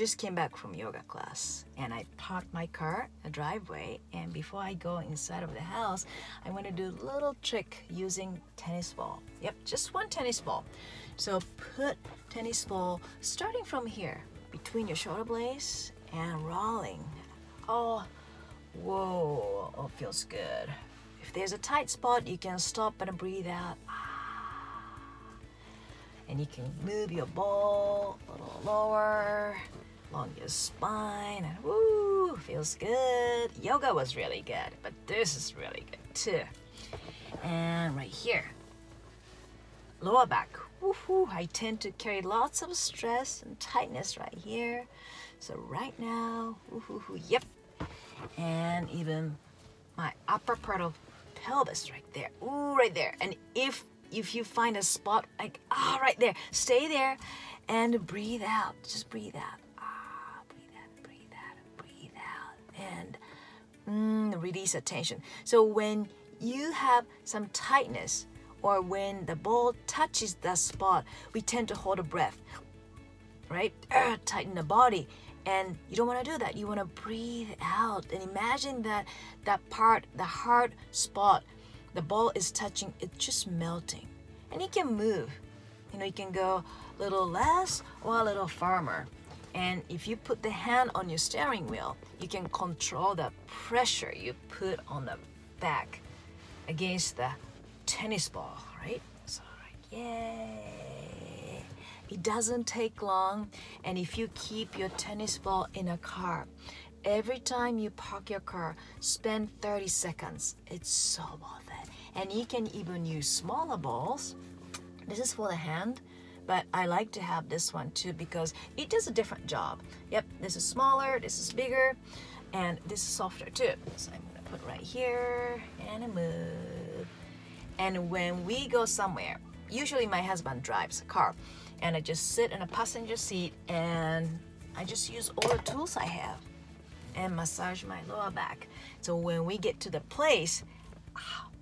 just came back from yoga class and I parked my car in the driveway, and before I go inside of the house, I want to do a little trick using tennis ball. Yep, just one tennis ball. So put tennis ball starting from here between your shoulder blades and rolling. Oh, whoa, oh, feels good. If there's a tight spot, you can stop and breathe out. And you can move your ball a little lower, along your spine, and woo, feels good. Yoga was really good, but this is really good too. And right here, lower back. Woohoo! I tend to carry lots of stress and tightness right here. So right now, woohoo, yep. And even my upper part of pelvis right there. Ooh, right there. And if you find a spot like right there, stay there and breathe out. Just breathe out. Breathe out, breathe out, breathe out, and release the tension. So when you have some tightness or when the ball touches that spot, we tend to hold a breath, right? Tighten the body, and you don't want to do that. You want to breathe out and imagine that part, the hard spot, the ball is touching, it's just melting. And you can move. You know, you can go a little less or a little firmer. And if you put the hand on your steering wheel, you can control the pressure you put on the back against the tennis ball, right? So, like, yay. It doesn't take long. And if you keep your tennis ball in a car, every time you park your car, spend 30 seconds. It's so worth it. And you can even use smaller balls. This is for the hand, but I like to have this one too because it does a different job. Yep, this is smaller, this is bigger, and this is softer too. So I'm gonna put right here and move. And when we go somewhere, usually my husband drives a car, and I just sit in a passenger seat and I just use all the tools I have and massage my lower back. So when we get to the place,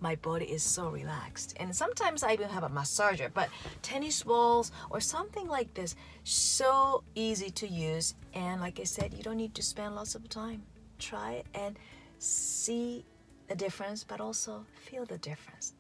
my body is so relaxed. And sometimes I even have a massager, but tennis balls or something like this, so easy to use. And like I said, you don't need to spend lots of time. Try it and see the difference, but also feel the difference.